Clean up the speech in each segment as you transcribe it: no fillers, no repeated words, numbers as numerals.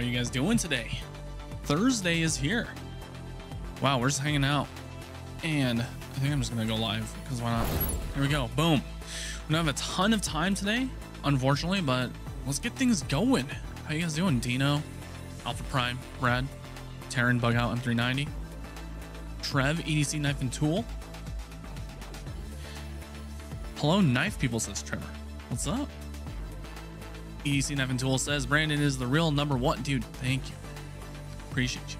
How are you guys doing today? Thursday is here. Wow, we're just hanging out. And I think I'm just gonna go live because why not? Here we go, boom. We don't have a ton of time today, unfortunately, but let's get things going. How you guys doing? Dino, Alpha Prime, Brad, Terran, Bugout, M390, Trev, EDC Knife and Tool. Hello, Knife People, says Trevor. What's up? EDC Knife and Tool says, Brandon is the real number one, dude. Thank you. Appreciate you.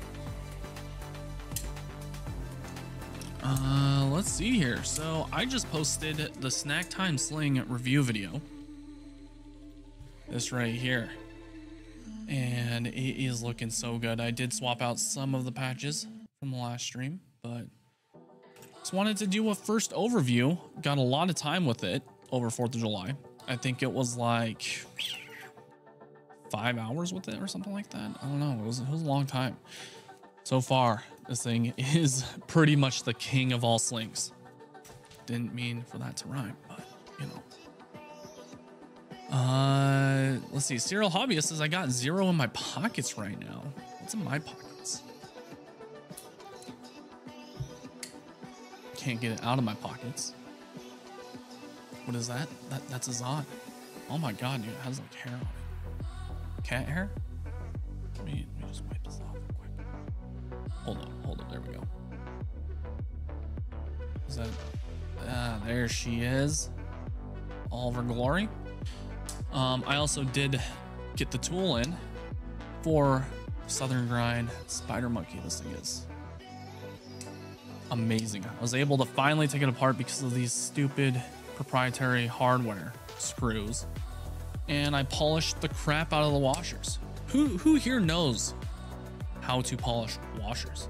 Let's see here. So I just posted the Snack Time Sling review video. This right here. And it is looking so good. I did swap out some of the patches from the last stream, but just wanted to do a first overview. Got a lot of time with it over 4th of July. I think it was like 5 hours with it or something like that. I don't know. It was a long time. So far, this thing is pretty much the king of all slings. Didn't mean for that to rhyme, but you know. Let's see. Serial Hobbyist says I got zero in my pockets right now. What's in my pockets? Can't get it out of my pockets. What is that? That's a Zana. Oh my god, dude, it has like hair on it. Cat hair? Let me just wipe this off real quick. Hold up, there we go. Is that, there she is. All of her glory. I also did get the tool in for Southern Grind Spider Monkey. This thing is amazing. I was able to finally take it apart because of these stupid proprietary hardware screws, and I polished the crap out of the washers. Who here knows how to polish washers?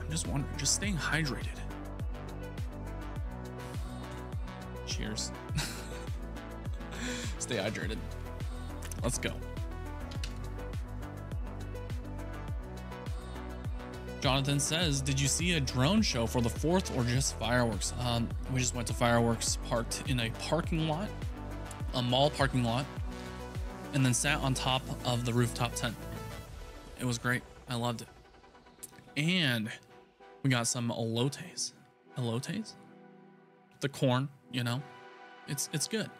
I'm just wondering, just staying hydrated. Cheers. Stay hydrated. Let's go. Jonathan says, did you see a drone show for the 4th or just fireworks? We just went to fireworks, parked in a parking lot, a mall parking lot, and then sat on top of the rooftop tent. It was great. I loved it. And we got some elotes. Elotes? The corn, you know? It's good.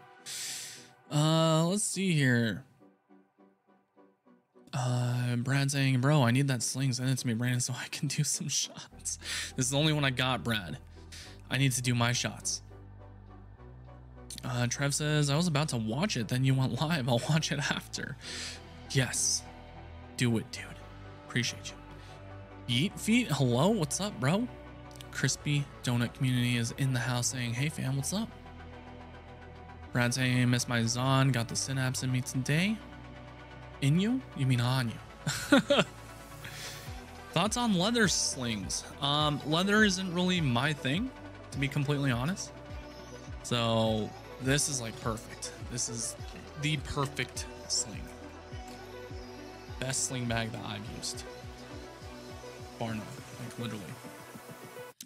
Let's see here. Brad saying, bro, I need that sling, send it to me, Brandon, so I can do some shots. This is the only one I got, Brad. I need to do my shots. Trev says, I was about to watch it, then you went live. I'll watch it after. Yes, do it, dude. Appreciate you. Yeet Feet, hello, what's up, bro? Crispy Donut Community is in the house saying, hey fam, what's up? Brad saying, I miss my Zon, got the Synapse in me today. In you? You mean on you. Thoughts on leather slings? Leather isn't really my thing, to be completely honest. So this is like perfect. This is the perfect sling. Best sling bag that I've used. Bar none, like literally.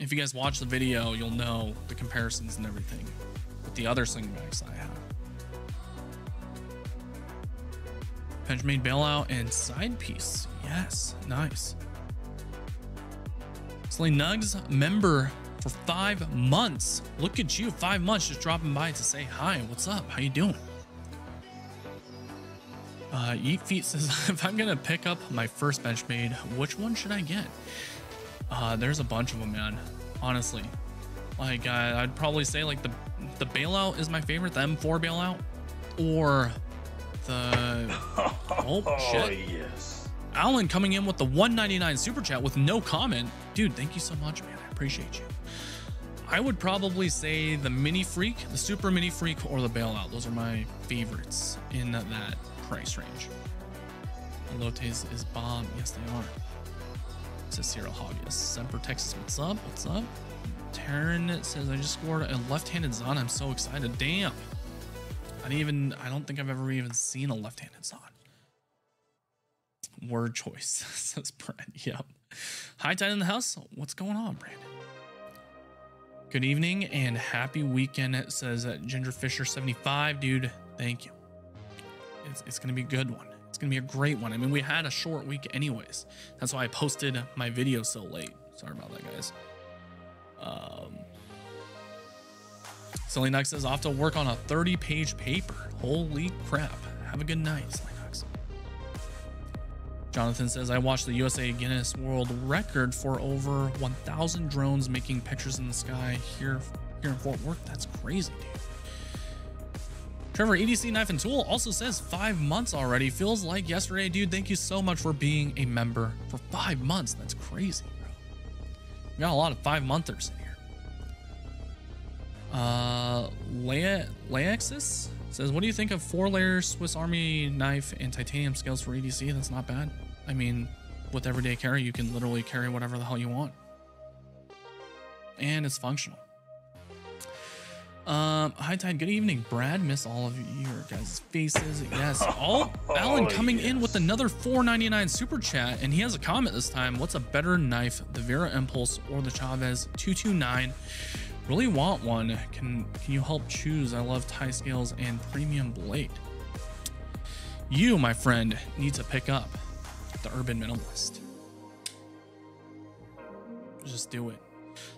If you guys watch the video, you'll know the comparisons and everything with the other sling bags I have. Benchmade Bailout and Side Piece. Yes, nice. Slay Nugs, member for 5 months. Look at you, 5 months, just dropping by to say hi. What's up? How you doing? Yeet Feet says, if I'm gonna pick up my first Benchmade, which one should I get? There's a bunch of them, man. Honestly, like I'd probably say like the Bailout is my favorite, the M4 Bailout, or the oh shit. Yes. Alan coming in with the $1.99 super chat with no comment. Dude, thank you so much, man. I appreciate you. I would probably say the Mini Freak, the Super Mini Freak, or the Bailout. Those are my favorites in that price range. Elotes is bomb. Yes, they are. Says Serial Hobbyist. Semper Texas, what's up? What's up? Taryn says, I just scored a left-handed Zana. I'm so excited. Damn. I don't think I've ever even seen a left-handed Zon. Word choice, says Brent. Yep. Hi, Titan in the house. What's going on, Brandon? Good evening and happy weekend, says Ginger Fisher 75. Dude, thank you. it's gonna be a good one. It's gonna be a great one. I mean, we had a short week anyways. That's why I posted my video so late. Sorry about that, guys. Silly Knox says, I'll have to work on a 30-page paper. Holy crap. Have a good night, Silly Knox. Jonathan says, I watched the USA Guinness World Record for over 1,000 drones making pictures in the sky here in Fort Worth. That's crazy, dude. Trevor, EDC Knife and Tool, also says 5 months already. Feels like yesterday, dude. Thank you so much for being a member for 5 months. That's crazy, bro. We got a lot of 5-monthers in here. Laexis says, what do you think of 4-layer Swiss Army knife and titanium scales for EDC? That's not bad. I mean, with everyday carry, you can literally carry whatever the hell you want. And it's functional. Hi Tide, good evening, Brad. Miss all of your guys' faces. Yes. Oh, Alan coming in with another $4.99 super chat, and he has a comment this time. What's a better knife, the Vero Impulse or the Chaves 229? Really want one. Can you help choose? I love tie scales and premium blade. You, my friend, need to pick up the Urban Minimalist. Just do it.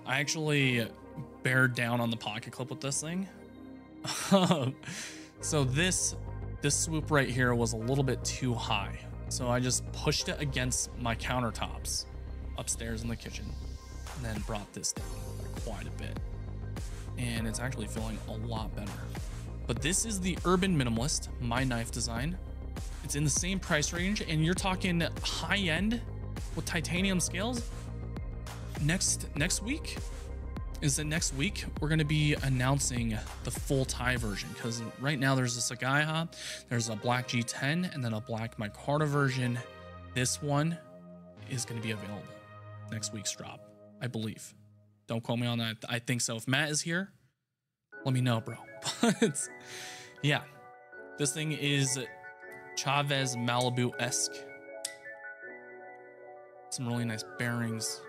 I actually bear down on the pocket clip with this thing. So this swoop right here was a little bit too high, so I just pushed it against my countertops upstairs in the kitchen and then brought this down quite a bit, and it's actually feeling a lot better. But this is the Urban Minimalist, my knife design. It's in the same price range, and you're talking high end with titanium scales. Next week we're going to be announcing the full tie version, because right now there's a Sagaiha, there's a black G10, and then a black micarta version. This one is going to be available next week's drop, I believe. Don't quote me on that. I think so. If Matt is here, let me know, bro. But yeah, this thing is Chaves Malibu-esque. Some really nice bearings.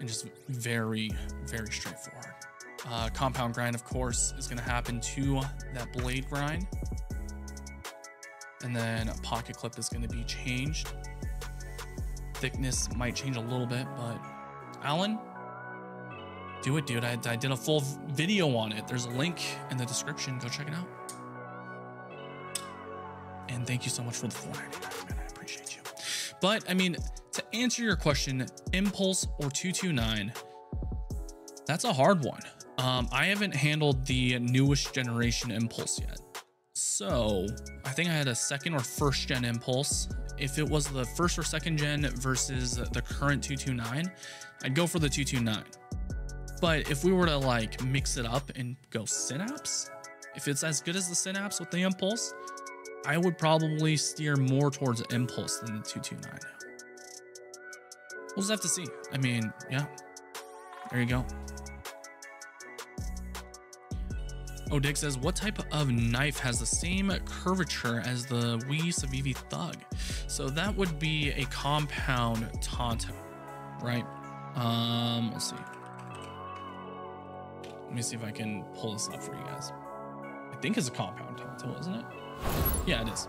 And just very, very straightforward. Compound grind, of course, is going to happen to that blade grind. And then a pocket clip is going to be changed. Thickness might change a little bit, but Alan, do it, dude. I did a full video on it. There's a link in the description. Go check it out. And thank you so much for the $4.99, man. I appreciate you. But I mean, to answer your question, Impulse or 229, that's a hard one. I haven't handled the newest generation Impulse yet. So I think I had a second or first gen Impulse. If it was the first or second gen versus the current 229, I'd go for the 229. But if we were to like mix it up and go Synapse, if it's as good as the Synapse with the Impulse, I would probably steer more towards Impulse than the 229 now. We'll just have to see. I mean, yeah, there you go. Odick says, what type of knife has the same curvature as the Wē Civivi Thug? So that would be a compound Tonto, right? Let's see. Let me see if I can pull this up for you guys. I think it's a compound Tonto, isn't it? Yeah, it is.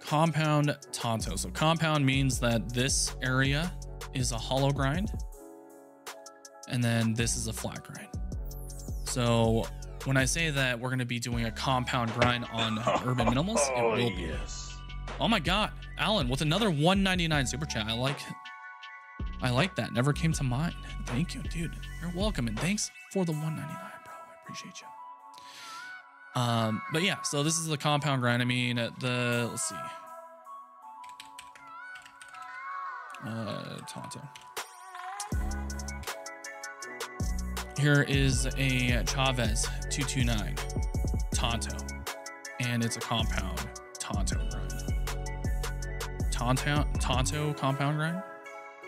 Compound Tonto. So compound means that this area is a hollow grind, and then this is a flat grind. So when I say that we're going to be doing a compound grind on Urban Minimalist, it will be. Yes. Oh my God, Alan with another $1.99 super chat. I like that. Never came to mind. Thank you, dude. You're welcome, and thanks for the $1.99, bro. I appreciate you. But yeah, so this is the compound grind. I mean, let's see. Tonto. Here is a Chaves 229 Tonto, and it's a compound Tonto grind. Tonto compound grind.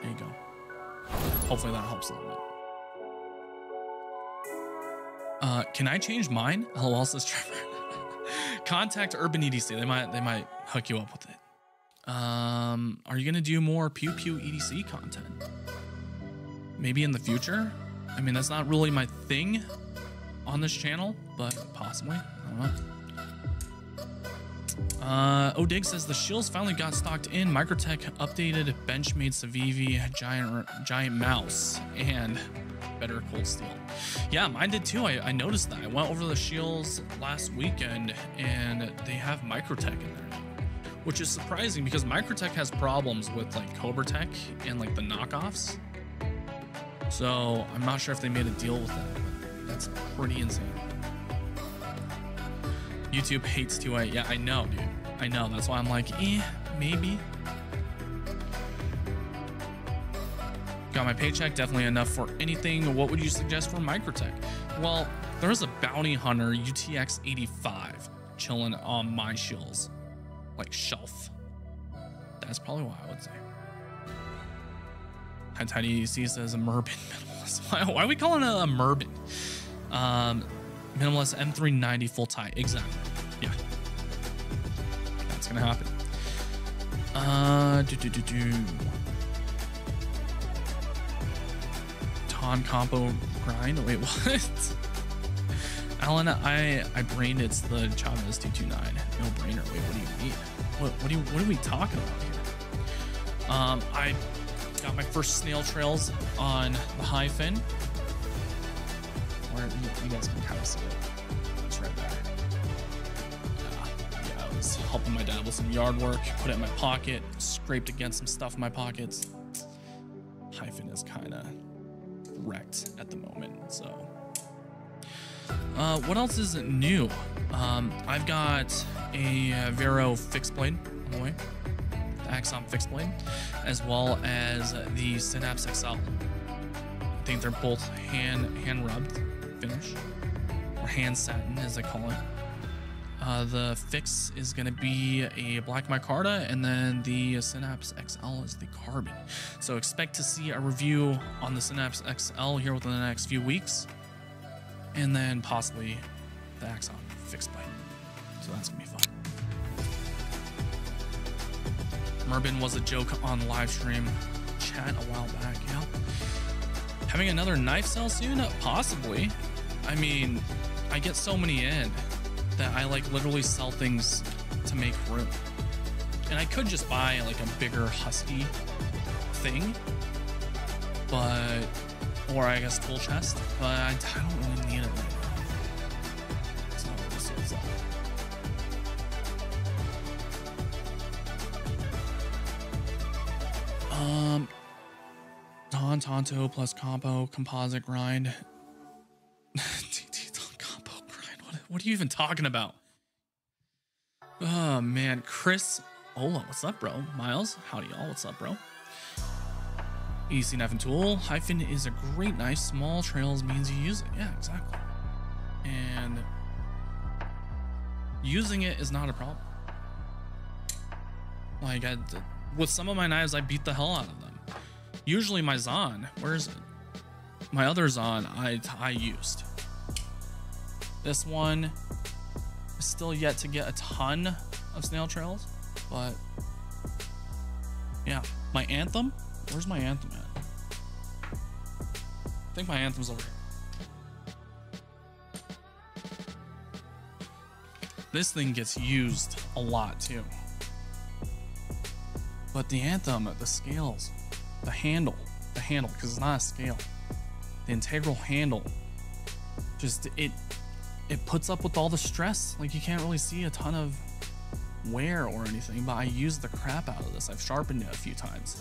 There you go. Hopefully that helps a little bit. Can I change mine? LOL, says Trevor. Contact Urban EDC. They might hook you up with it. Are you gonna do more Pew Pew EDC content? Maybe in the future. I mean, that's not really my thing on this channel, but possibly. I don't know. Odig says the shills finally got stocked in. Microtech updated Benchmade Civivi giant mouse and better cold steel. Yeah, mine did too. I noticed that. I went over the shills last weekend and they have Microtech in there now, which is surprising because Microtech has problems with like Cobra Tech and like the knockoffs. So I'm not sure if they made a deal with that, but that's pretty insane. YouTube hates 2A. Yeah, I know, dude. I know. That's why I'm like, eh, maybe. Got my paycheck. Definitely enough for anything. What would you suggest for Microtech? Well, there's a Bounty Hunter UTX 85 chilling on my shills, like shelf. That's probably why I would say. Tiny UC says a Urban Minimalist. Why are we calling it a Urban? Minimalist M390 full tie. Exactly. Yeah. That's gonna happen. Ton compo grind. Wait, what? Alan, I brained it's the Chaves 229. No brainer. Wait, what do you mean? What are we talking about here? I got my first snail trails on the Hyphen. You guys can kind of see it. It's right there. Yeah, I was helping my dad with some yard work. Put it in my pocket. Scraped against some stuff in my pockets. Hyphen is kind of wrecked at the moment. So, what else is new? I've got a Vero fixed blade on the way. The Axon fixed blade, as well as the Synapse XL. I think they're both hand rubbed. Finish or hand satin as I call it. The fix is going to be a black micarta and then the Synapse XL is the carbon. So expect to see a review on the Synapse XL here within the next few weeks and then possibly the Axon fixed blade. So that's going to be fun. Mervin was a joke on live stream chat a while back. Yeah. Having another knife sale soon? Possibly. I mean, I get so many in that I like literally sell things to make room. And I could just buy like a bigger husky thing, but, or I guess tool chest, but I don't really need it right now. That's not what this is like. Tonto plus compo composite grind. Compo grind. What are you even talking about? Oh man, Chris Ola, what's up, bro? Miles, howdy y'all, what's up, bro? EC knife and tool. Hyphen is a great knife. Small trails means you use it. Yeah, exactly. And using it is not a problem. Like with some of my knives, I beat the hell out of them. Usually my Zan, where is it? My other Zan I used. This one is still yet to get a ton of snail trails, but yeah. My Anthem, where's my Anthem at? I think my Anthem's over here. This thing gets used a lot too. But the Anthem, the scales, the handle, because it's not a scale, the integral handle, just it puts up with all the stress. Like you can't really see a ton of wear or anything, but I used the crap out of this. I've sharpened it a few times,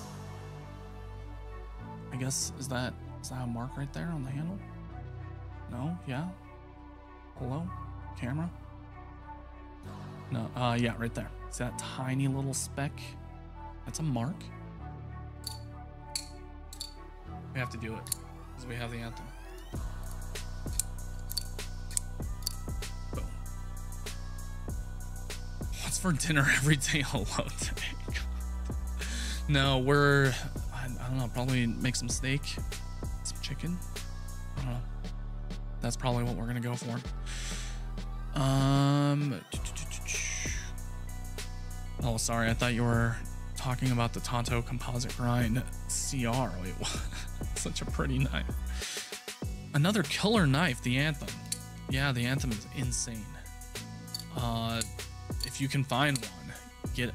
I guess. Is that a mark right there on the handle? No? Yeah, hello camera. No, yeah, right there. See that tiny little speck? That's a mark. We have to do it because we have the Anthem. Boom. What's for dinner every day alone today? No, we're, I don't know, probably make some steak, some chicken. I don't know. That's probably what we're going to go for. Oh, sorry. I thought you were talking about the Tonto composite grind CR. Wait, what? Such a pretty knife. Another killer knife, the Anthem. Yeah, the Anthem is insane. If you can find one, get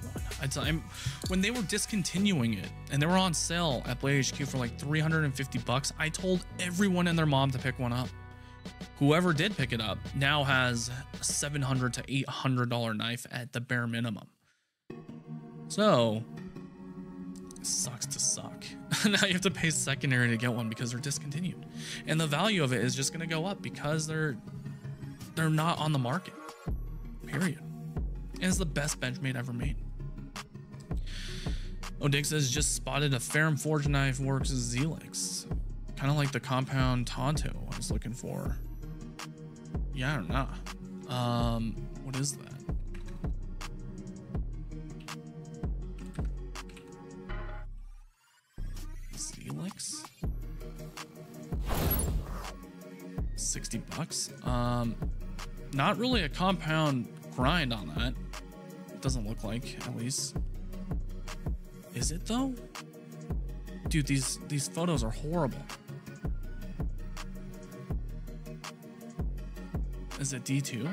one. When they were discontinuing it and they were on sale at Blade HQ for like $350, I told everyone and their mom to pick one up. Whoever did pick it up now has a $700 to $800 knife at the bare minimum. So, sucks to suck. Now you have to pay secondary to get one because they're discontinued. And the value of it is just going to go up because they're not on the market. Period. And it's the best Benchmade ever made. Odig says, just spotted a Ferrum Forge Knife Works Zelex. Kind of like the compound Tonto I was looking for. Yeah, I don't know. What is that? Zelex? $60. Not really a compound grind on that. It doesn't look like, at least. Is it though? Dude, these photos are horrible. Is it D2?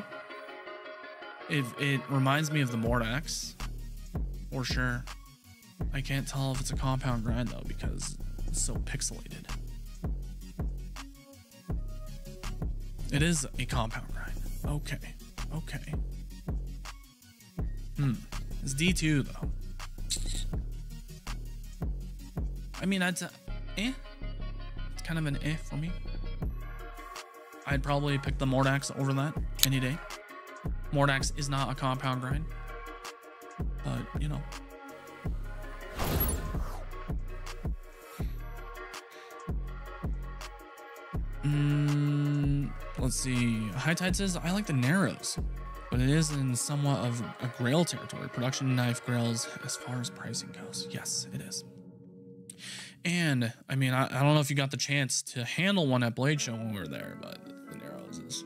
It reminds me of the Mordax. For sure. I can't tell if it's a compound grind though because it's so pixelated. It is a compound grind. Okay. Okay. It's D2 though. I mean, that's eh. It's kind of an eh for me. I'd probably pick the Mordax over that any day. Mordax is not a compound grind, but you know. Let's see. High Tide says, I like the Narrows, but it is in somewhat of a grail territory. Production knife grails as far as pricing goes. Yes, it is. And I mean, I don't know if you got the chance to handle one at Blade Show when we were there, but the Narrows is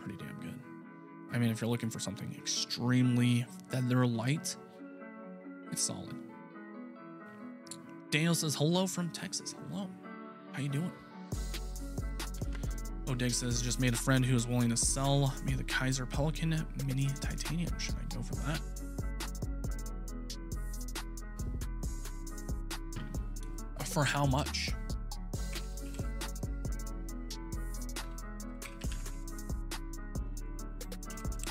pretty damn good. I mean, if you're looking for something extremely feather light, it's solid. Daniel says, hello from Texas. Hello. How you doing? Odig says, just made a friend who is willing to sell me the Kaiser Pelican Mini Titanium. Should I go for that? For how much?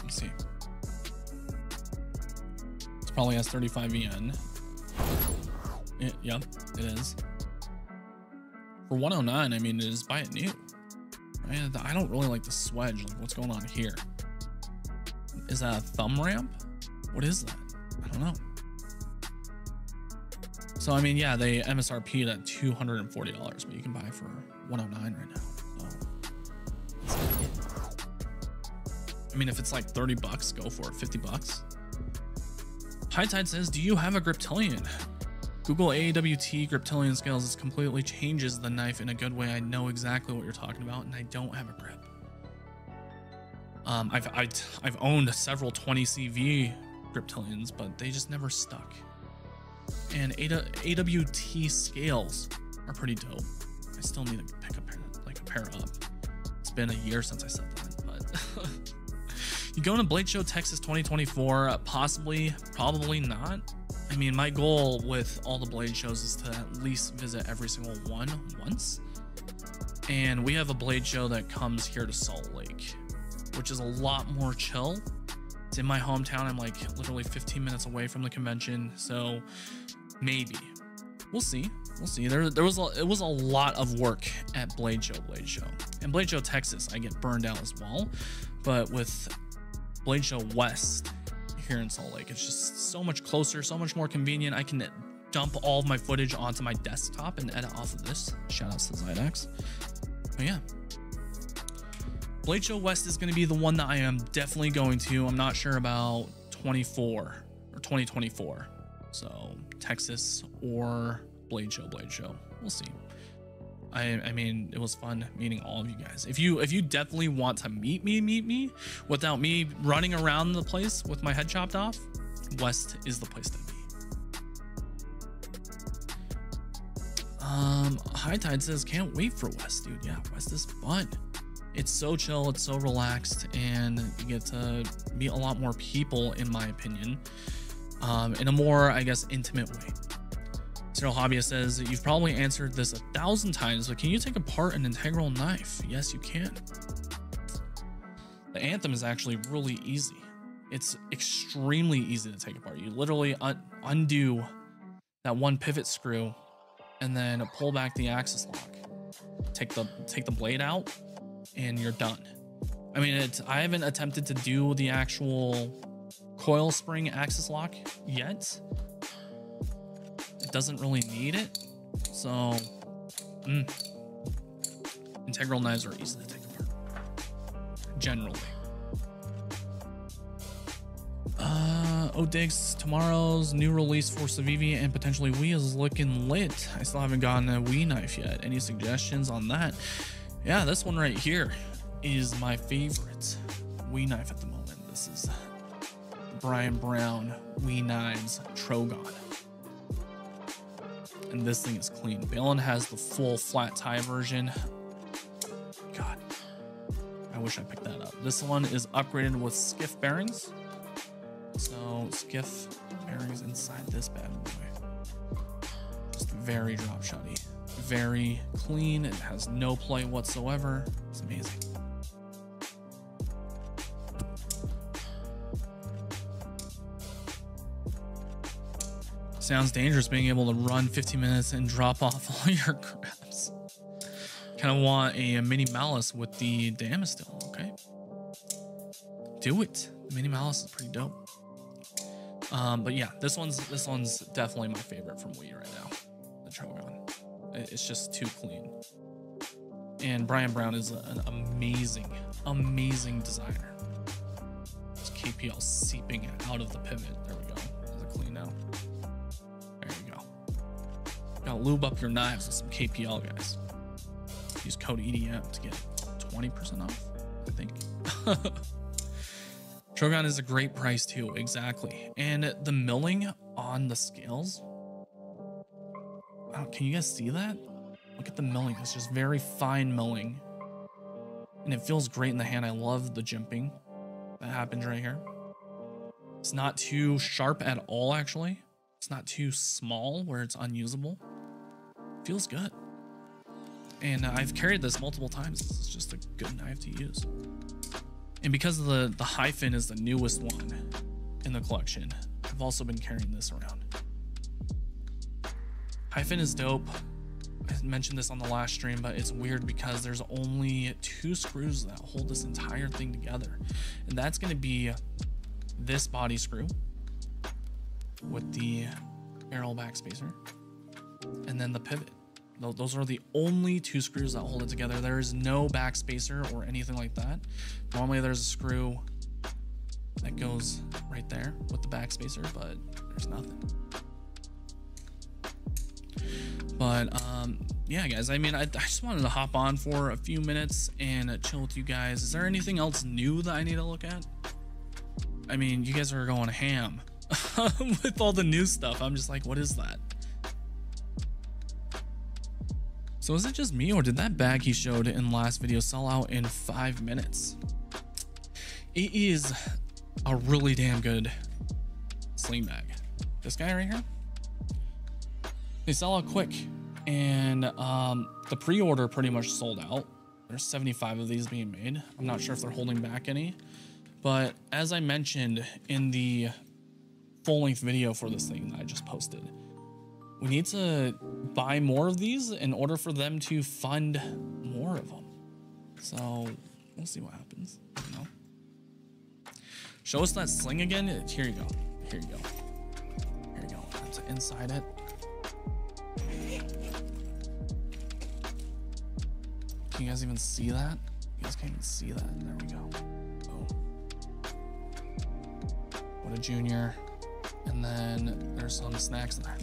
Let's see. It probably has 35 yen. Yep, it is. For 109, I mean, just buy it new. I don't really like the swedge. Like, what's going on here? Is that a thumb ramp? What is that? I don't know. So, I mean, yeah, they MSRP'd at $240, but you can buy it for $109 right now. So, I mean, if it's like $30, go for it. $50. High Tide says, do you have a Griptilian? Google AWT Griptilian scales. It completely changes the knife in a good way. I know exactly what you're talking about, and I don't have a grip. I've owned several 20CV Griptilians, but they just never stuck. And AWT scales are pretty dope. I still need to pick a pair up. It's been a year since I said that, but you going to Blade Show Texas 2024? Possibly, probably not. I mean, my goal with all the Blade shows is to at least visit every single one once. And we have a Blade show that comes here to Salt Lake, which is a lot more chill. It's in my hometown. I'm like literally 15 minutes away from the convention, so maybe we'll see. We'll see. It was a lot of work at Blade Show, and Blade Show Texas. I get burned out as well, but with Blade Show West here in Salt Lake, it's just so much closer, so much more convenient. I can dump all of my footage onto my desktop and edit off of this. Shout outs to Zydex. But yeah. Blade Show West is going to be the one that I am definitely going to. I'm not sure about 24 or 2024. So Texas or Blade Show. We'll see. I mean, it was fun meeting all of you guys. If you definitely want to meet me without me running around the place with my head chopped off, West is the place to be. High Tide says, can't wait for West, dude. Yeah, West is fun. It's so chill, it's so relaxed, and you get to meet a lot more people, in my opinion, in a more, I guess, intimate way. Serial Hobbyist says, you've probably answered this 1,000 times, but can you take apart an integral knife? Yes, you can. The Anthem is actually really easy. It's extremely easy to take apart. You literally undo that one pivot screw and then pull back the axis lock. Take the blade out and you're done. I mean, I haven't attempted to do the actual coil spring axis lock yet. It doesn't really need it. So, integral knives are easy to take apart, generally. Diggs, tomorrow's new release for Civivi and potentially Wē is looking lit. I still haven't gotten a Wē knife yet. Any suggestions on that? Yeah, this one right here is my favorite Wē knife at the moment. This is Brian Brown Wē Knives Trogon. And this thing is clean. Balin has the full flat tie version. God, I wish I picked that up. This one is upgraded with skiff bearings. So skiff bearings inside this bad boy. Just very drop shotty, very clean. It has no play whatsoever. It's amazing. Sounds dangerous being able to run 15 minutes and drop off all your crabs. Kind of want a mini malice with the Damastil. Okay, do it. The mini malice is pretty dope. But yeah, this one's definitely my favorite from Wē right now. The Trogon, it's just too clean. And Brian Brown is an amazing, amazing designer. There's KPL seeping out of the pivot. There we go. Is it clean now? There you go. Gotta lube up your knives with some KPL, guys. Use code EDM to get 20% off, I think. Trogon is a great price too, exactly. And the milling on the scales. Oh, can you guys see that? Look at the milling, it's just very fine milling. And it feels great in the hand. I love the jimping that happens right here. It's not too sharp at all, actually. It's not too small where it's unusable. It feels good. And I've carried this multiple times. This is just a good knife to use. And because the Hyphen is the newest one in the collection, I've also been carrying this around. Hyphen is dope. I mentioned this on the last stream, but it's weird because there's only 2 screws that hold this entire thing together. And that's going to be this body screw with the barrel back spacer and then the pivot. Those are the only 2 screws that hold it together. There is no back spacer or anything like that. Normally there's a screw that goes right there with the back spacer, but there's nothing. But yeah, guys, I mean, I just wanted to hop on for a few minutes and chill with you guys. Is there anything else new that I need to look at? I mean, you guys are going ham with all the new stuff. I'm just like, what is that? So is it just me, or did that bag he showed in last video sell out in 5 minutes? It is a really damn good sling bag. This guy right here, they sell out quick, and the pre-order pretty much sold out. There's 75 of these being made. I'm not sure if they're holding back any, but as I mentioned in the full-length video for this thing that I just posted, we need to buy more of these in order for them to fund more of them. So we'll see what happens. You know? Show us that sling again. Here you go. Here you go. Here you go. That's inside it. Can you guys even see that? You guys can't even see that. There we go. Boom. What a junior. And then there's some snacks in there.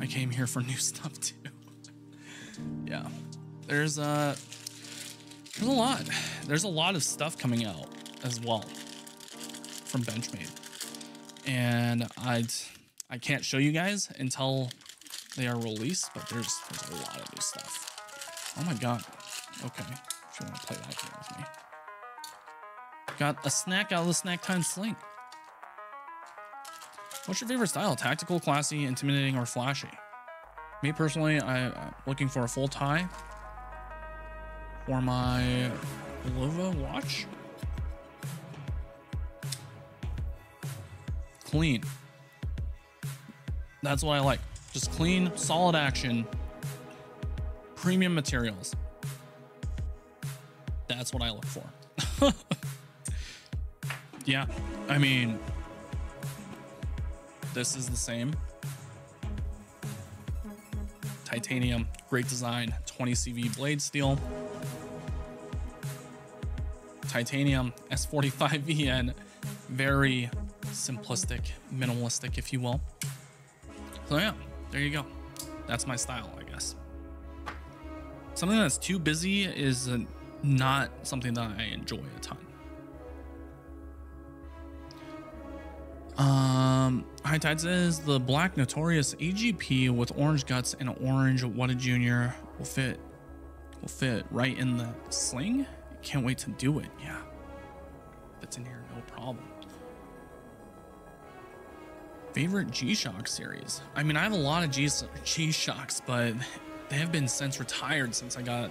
I came here for new stuff too. Yeah, there's a lot of stuff coming out as well from Benchmade, and I can't show you guys until they are released, but there's a lot of new stuff. Oh my god. Okay, if you want to play that game with me. Got a snack out of the Snack Time Sling. What's your favorite style? Tactical, classy, intimidating, or flashy? Me personally, I'm looking for a full tie for my Lova watch. Clean. That's what I like. Just clean, solid action, premium materials. That's what I look for. Yeah, I mean, this is the same. Titanium, great design, 20 CV blade steel. Titanium, S45VN, very simplistic, minimalistic, if you will. So yeah, there you go. That's my style, I guess. Something that's too busy is not something that I enjoy a ton. High Tides is the black notorious AGP with orange guts and orange Wada Junior will fit right in the sling. Can't wait to do it. Yeah, fits in here, no problem. Favorite G-Shock series? I mean, I have a lot of G-Shocks, but they have been since retired since I got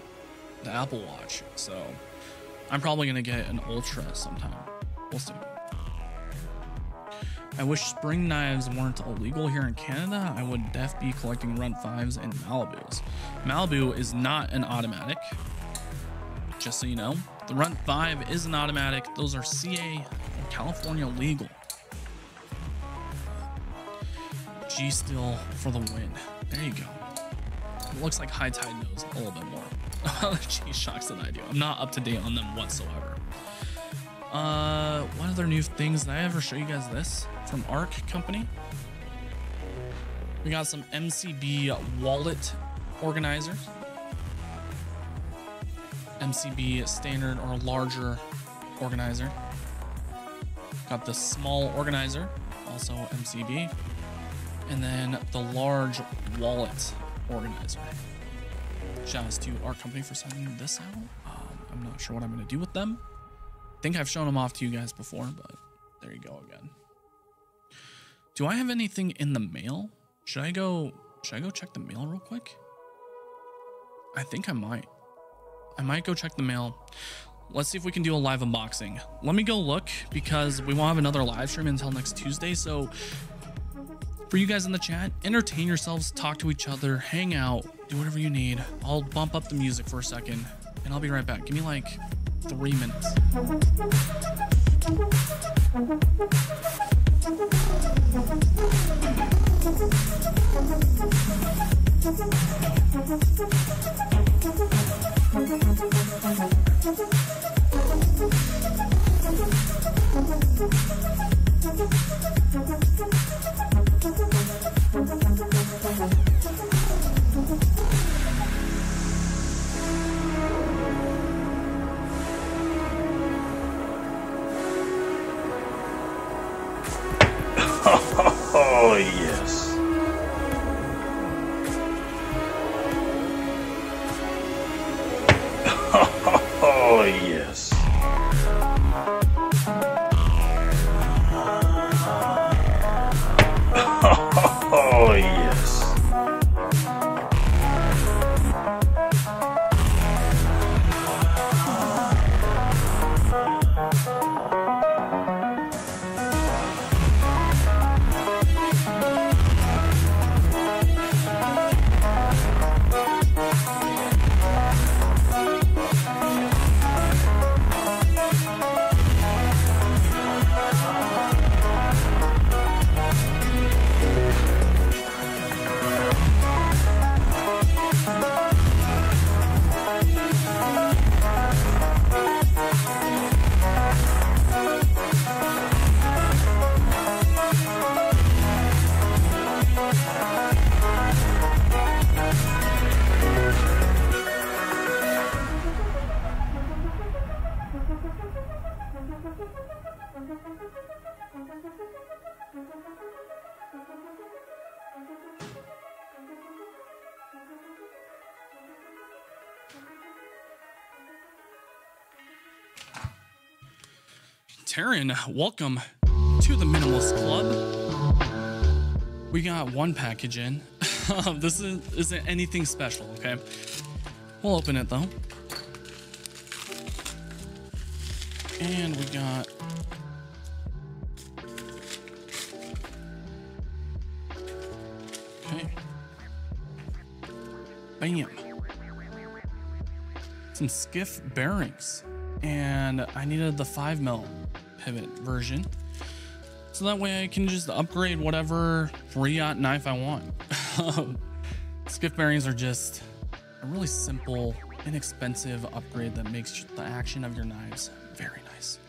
the Apple Watch. So I'm probably going to get an Ultra sometime. We'll see. I wish spring knives weren't illegal here in Canada. I would def be collecting Run 5s and Malibus. Malibu is not an automatic. Just so you know, the Run 5 is an automatic. Those are CA and California legal. G-Steel for the win. There you go. It looks like High Tide knows a little bit more about the G-Shocks than I do. I'm not up to date on them whatsoever. What other new things? Did I ever show you guys this? From Arc Company. We got some MCB Wallet Organizers. MCB Standard or Larger Organizer. Got the Small Organizer, also MCB. And then the Large Wallet Organizer. Shouts to Arc Company for sending this out. I'm not sure what I'm going to do with them. I think I've shown them off to you guys before, but there you go again. Do I have anything in the mail? Should I go check the mail real quick? I think I might. I might go check the mail. Let's see if we can do a live unboxing. Let me go look, because we won't have another live stream until next Tuesday. So for you guys in the chat, entertain yourselves, talk to each other, hang out, do whatever you need. I'll bump up the music for a second and I'll be right back. Give me like 3 minutes. Oh, yes. Taryn, welcome to the Minimalist Club. We got one package in. This isn't anything special, okay? We'll open it though. And we got bam. Some Skiff Bearings. And I needed the 5mm pivot version. So that way I can just upgrade whatever Riot knife I want. Skiff Bearings are just a really simple, inexpensive upgrade that makes the action of your knives very nice.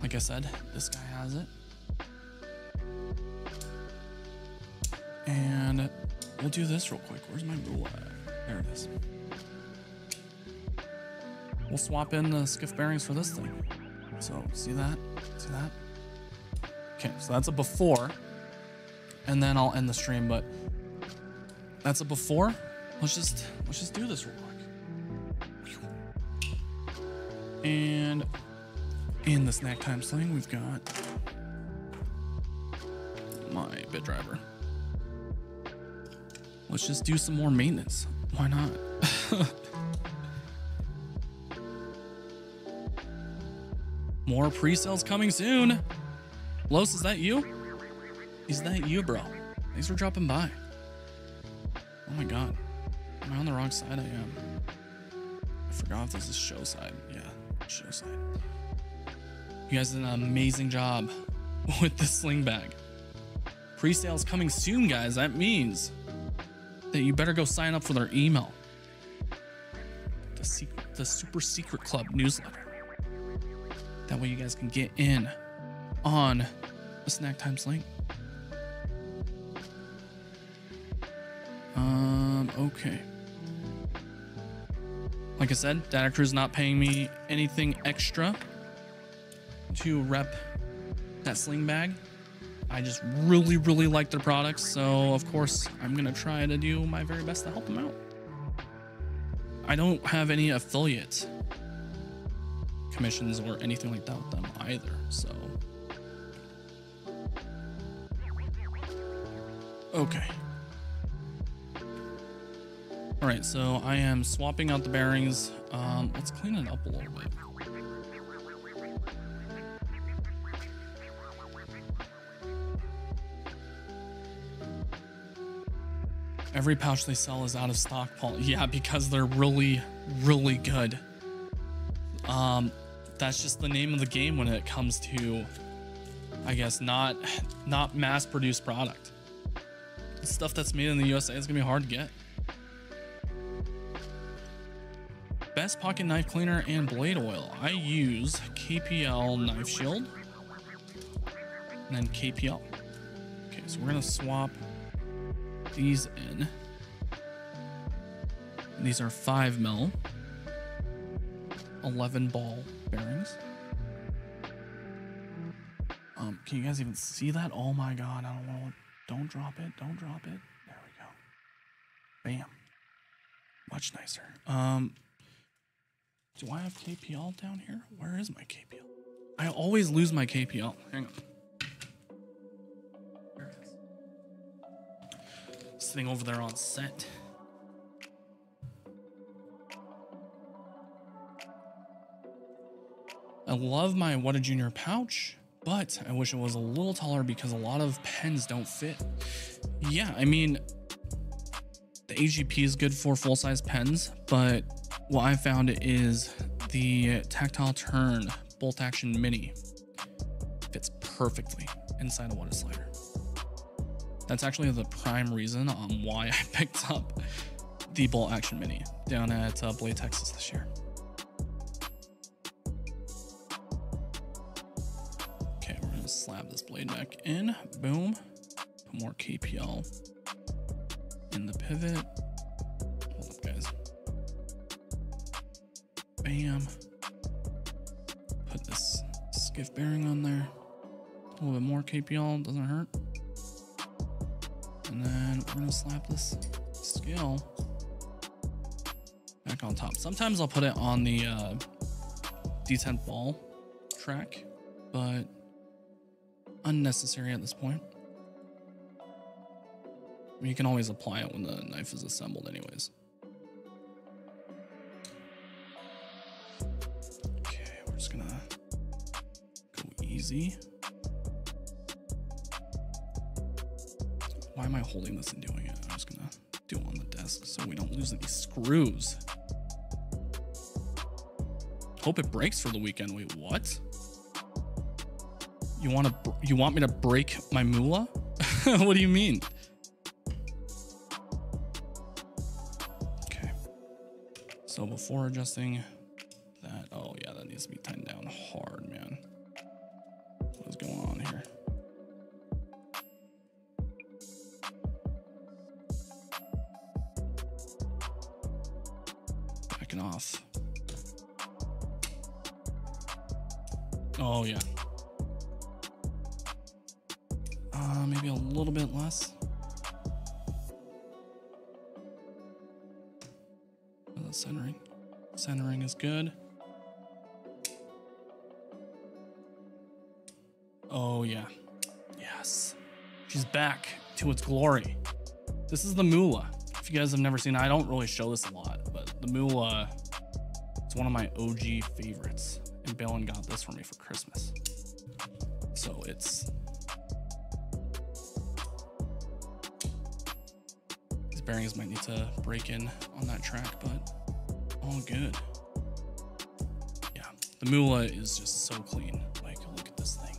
Like I said, this guy has it. And we'll do this real quick. Where's my Moolah? There it is. We'll swap in the Skiff Bearings for this thing. So see that? See that? Okay, so that's a before. And then I'll end the stream, but that's a before. Let's just do this real quick. And in the Snack Time Sling, we've got my bit driver. Let's just do some more maintenance. Why not? More pre-sales coming soon. Los, is that you? Is that you, bro? Thanks for dropping by. Oh my God. Am I on the wrong side? I am. I forgot if this is show side. Yeah, show side. You guys did an amazing job with the sling bag. Pre-sales coming soon, guys. That means that you better go sign up for their email. The Super Secret Club newsletter. That way you guys can get in on the Snack Time Sling. Okay. Like I said, Data Crew's not paying me anything extra to rep that sling bag. I just really, really like their products. So of course I'm going to try to do my very best to help them out. I don't have any affiliate commissions or anything like that with them either. So, okay. All right. So I am swapping out the bearings. Let's clean it up a little bit. Every pouch they sell is out of stock, Paul. Yeah, because they're really, really good. That's just the name of the game when it comes to, I guess, not mass-produced product. The stuff that's made in the USA is gonna be hard to get. Best pocket knife cleaner and blade oil. I use KPL Knife Shield and then KPL. Okay, so we're gonna swap these in. These are 5mm 11 ball bearings. Can you guys even see that? Oh my God, I don't want to. Don't drop it, don't drop it. There we go. Bam. Much nicer. Do I have KPL down here? Where is my KPL? I always lose my KPL. Hang on. Sitting over there on set. I love my What a Junior pouch, but I wish it was a little taller because a lot of pens don't fit. Yeah, I mean, the AGP is good for full-size pens, but what I found is the Tactile Turn Bolt Action Mini fits perfectly inside a What a Slider. That's actually the prime reason on why I picked up the Bolt Action Mini down at Blade Texas this year. Okay, we're gonna slab this blade neck in. Boom. Put more KPL in the pivot. Hold up, guys. Bam. Put this skiff bearing on there. A little bit more KPL, doesn't hurt. And then we're gonna slap this scale back on top. Sometimes I'll put it on the D10 ball track but unnecessary at this point. I mean, you can always apply it when the knife is assembled anyways. Okay, we're just gonna go easy. Why am I holding this and doing it? I'm just gonna do it on the desk so we don't lose any screws. Hope it breaks for the weekend. Wait, what? You want me to break my Moolah? What do you mean? Okay. So before adjusting that, oh yeah, that needs to be tightened down hard, man. What is going on here? Backing off. Oh yeah. Maybe a little bit less. Oh, the centering. Centering is good. Oh yeah. Yes. She's back to its glory. This is the Moolah. If you guys have never seen it, I don't really show this a lot, but the Moolah, it's one of my OG favorites. And Balin got this for me for Christmas. So these bearings might need to break in on that track, but all good. Yeah, the Moolah is just so clean. Like, look at this thing.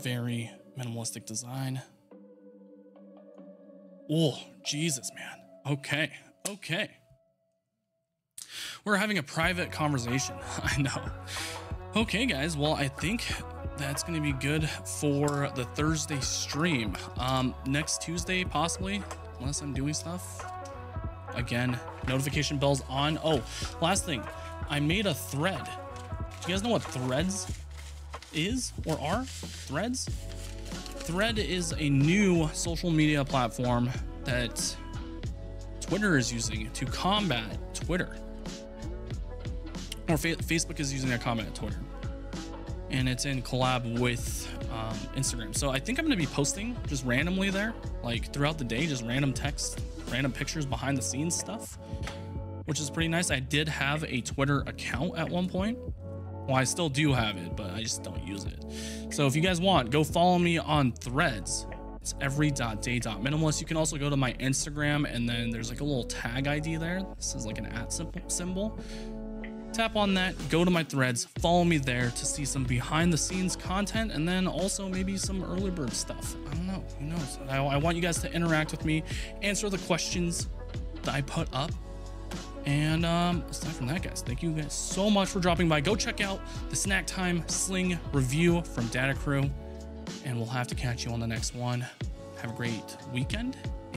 Very minimalistic design. Oh, Jesus, man. Okay, okay. We're having a private conversation. I know. Okay, guys. Well, I think that's going to be good for the Thursday stream. Next Tuesday, possibly, unless I'm doing stuff. Again, notification bells on. Oh, last thing. I made a thread. Do you guys know what Threads is or are? Threads? Thread is a new social media platform that Twitter is using to combat Twitter. Or Facebook is using a comment at Twitter, and it's in collab with Instagram. So I think I'm going to be posting just randomly there, like throughout the day, just random text, random pictures, behind the scenes stuff, which is pretty nice. I did have a Twitter account at one point. Well, I still do have it, but I just don't use it. So if you guys want, go follow me on Threads. It's every.day.minimalist. You can also go to my Instagram, and then there's like a little tag ID there. This is like an @ symbol. Tap on that, go to my Threads, follow me there to see some behind the scenes content, and then also maybe some early bird stuff. I don't know, who knows? I want you guys to interact with me, answer the questions that I put up. And aside from that, guys, thank you guys so much for dropping by. Go check out the Snack Time Sling review from Data Crew, and we'll have to catch you on the next one. Have a great weekend,